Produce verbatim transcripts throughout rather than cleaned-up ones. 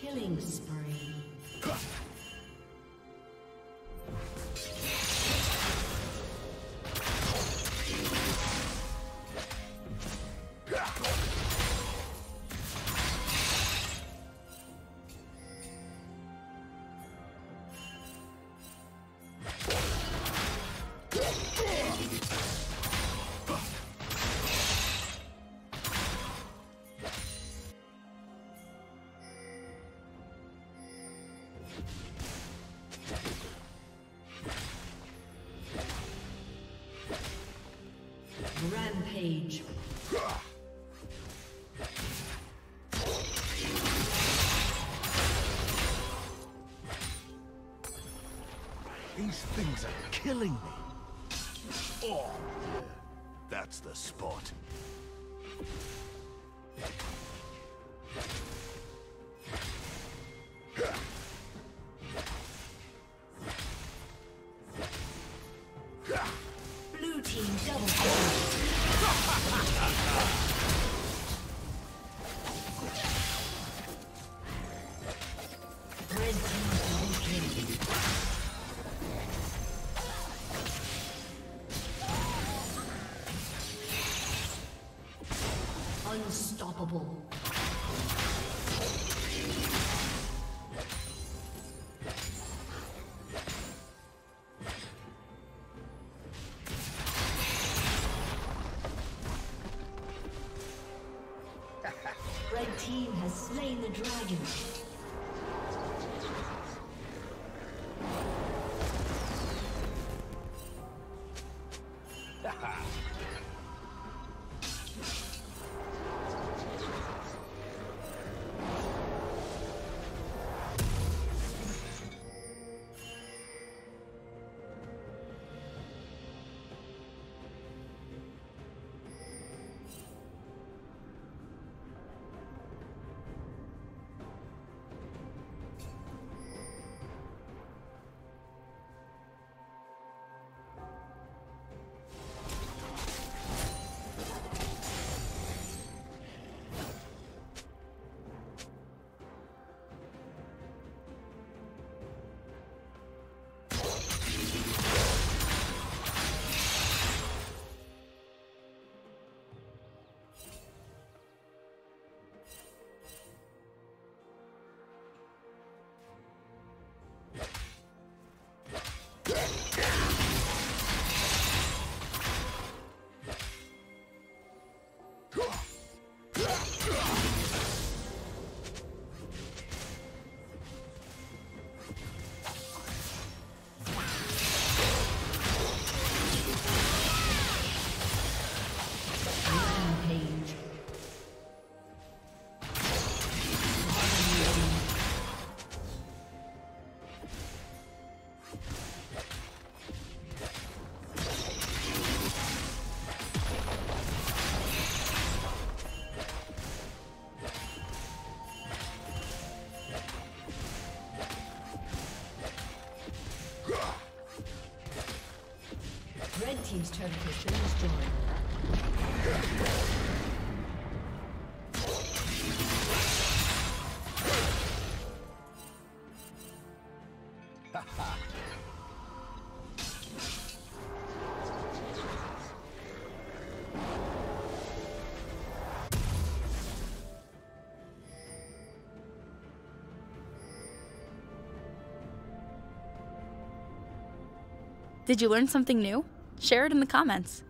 Killing spree. Rampage. These things are killing me. Oh, that's the spot. Blue team double kill. Unstoppable. Red team has slain the dragon. Team's turret has been destroyed. Did you learn something new? Share it in the comments.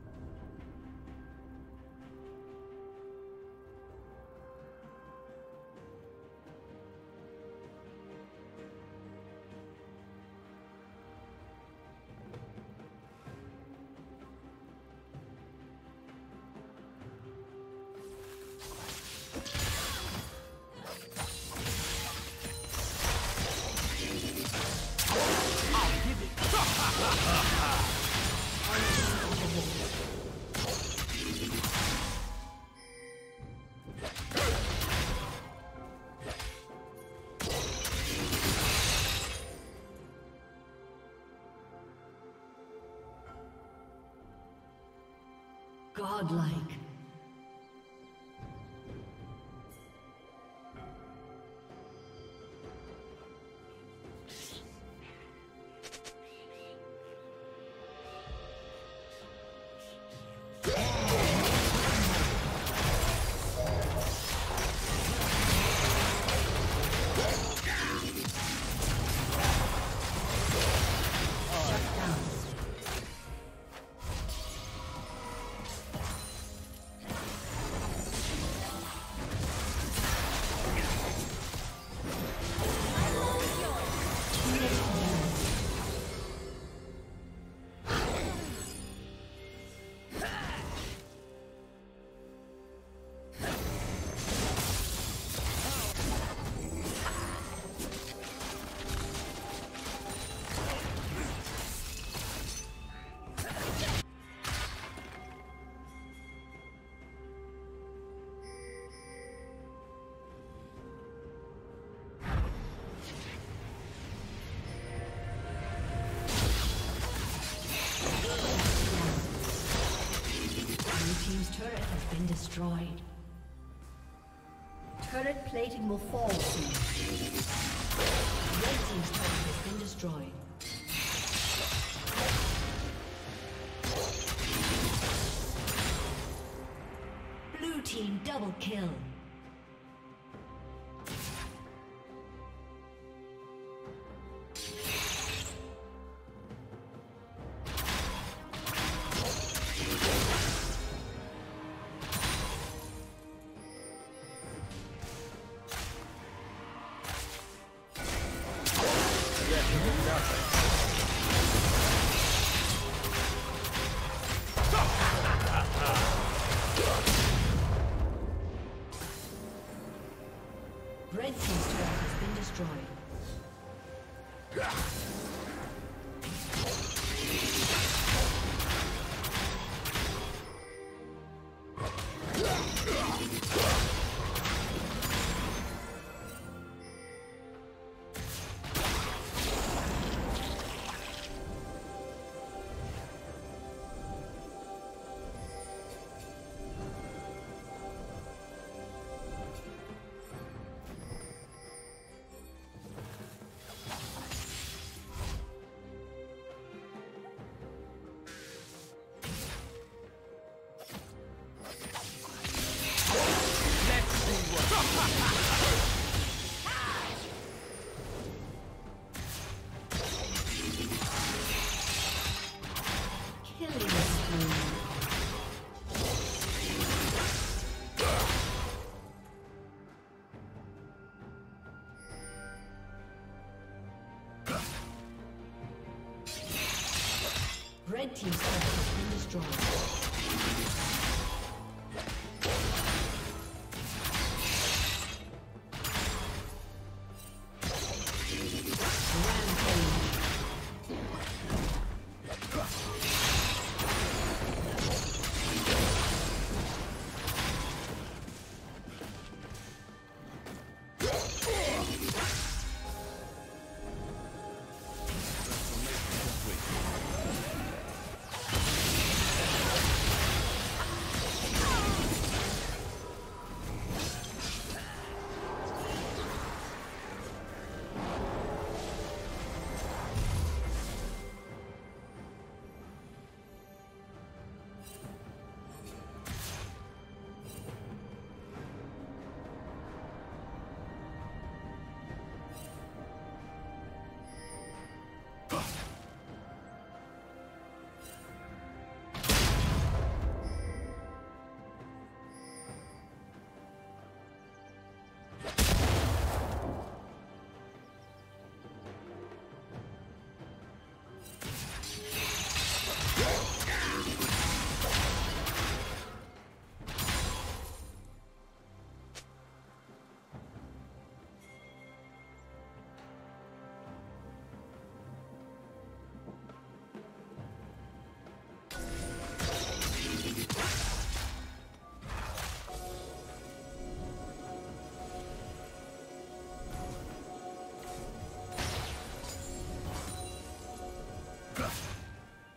Godlike. been destroyed. Turret plating will fall soon. Red team's turret has been destroyed. Blue team double kill. Red team's turret has been destroyed. Rampage.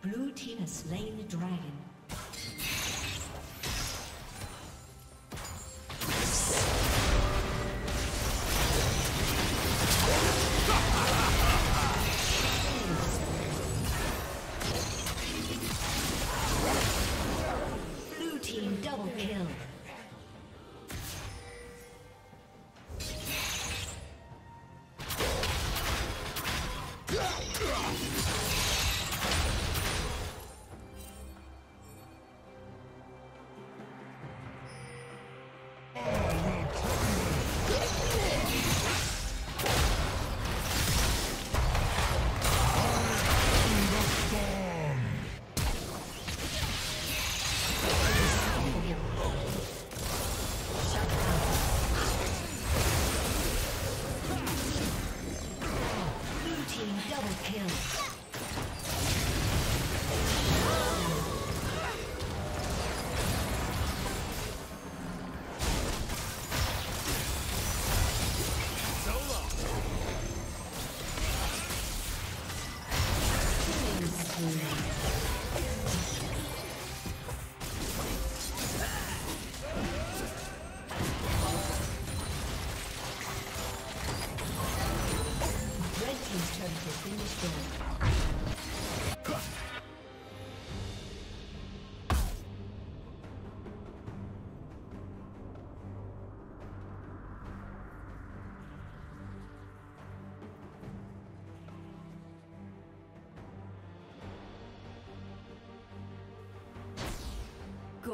Blue team has slain the dragon. Blue team double kill. Oh,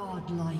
Godlike.